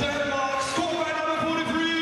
Denmark, scored by number 43,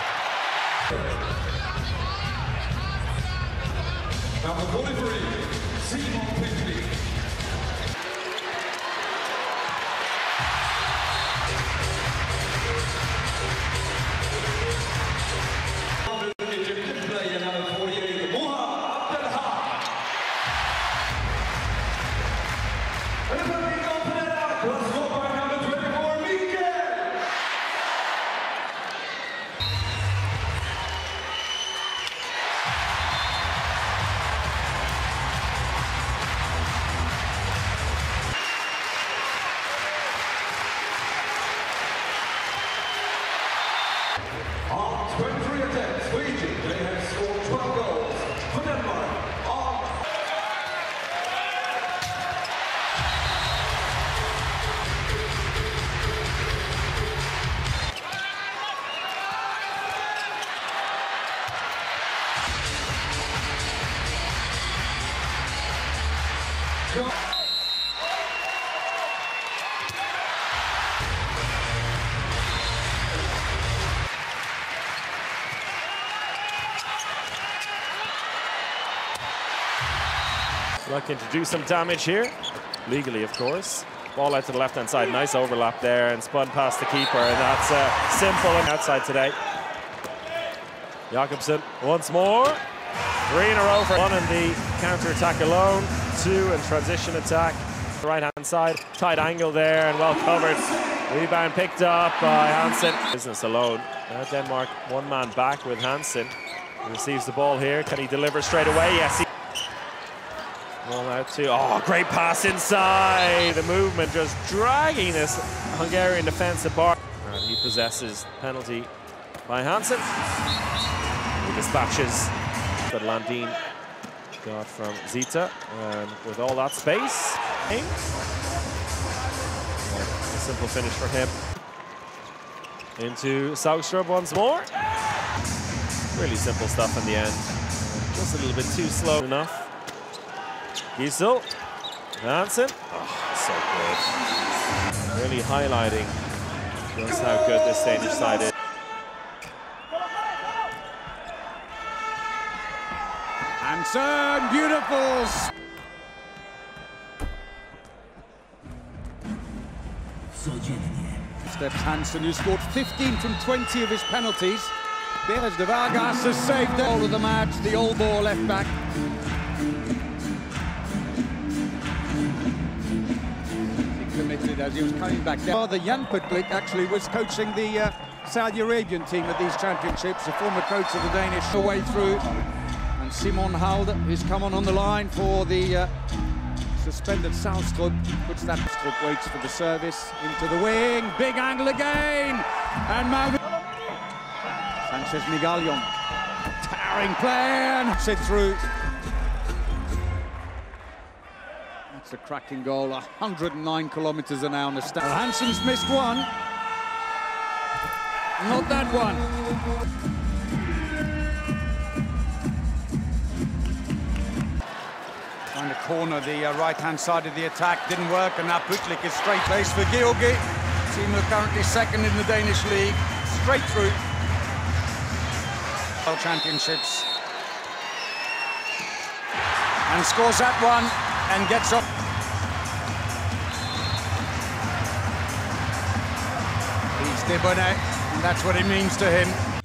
Simon! Number 43, Simon Halder. Looking to do some damage here, legally of course. Ball out to the left-hand side, nice overlap there and spun past the keeper, and that's simple and outside today. Jakobsen once more, three in a row for one in the counter-attack alone, two in transition attack. The right-hand side, tight angle there and well covered. Rebound picked up by Hansen. Business alone, now Denmark one man back with Hansen. He receives the ball here, can he deliver straight away? Yes, he well out to, oh, great pass inside. The movement just dragging this Hungarian defense apart. And he possesses penalty by Hansen. He dispatches that Landin got from Zita. And with all that space, simple finish for him. Into Saugstrup once more. Really simple stuff in the end. Just a little bit too slow enough. Giesel. Hansen. Oh, so good. Really highlighting just how good this Danish side is. Hansen, beautiful. Steph Hansen, who scored 15 from 20 of his penalties. Beres de Vargas has saved the goal of the match, the old ball left back. He committed as he was coming back down. Father Jan Putklik actually was coaching the Saudi Arabian team at these championships, a former coach of the Danish all the way through. And Simon Halder, who's come on the line for the suspended Saarstrup, puts that. Saarstrup waits for the service, into the wing, big angle again, and Manuel Sanchez Miguelon, towering plan, sit through. That's a cracking goal, 109 kilometers an hour on the stand. Well, Hansen's missed one, not that one. Trying to corner the right-hand side of the attack, didn't work, and now Putklik is straight base for Georgi. Team are currently second in the Danish league, straight through. World Championships. And scores that one, and gets up. He's De Bonnet, and that's what it means to him.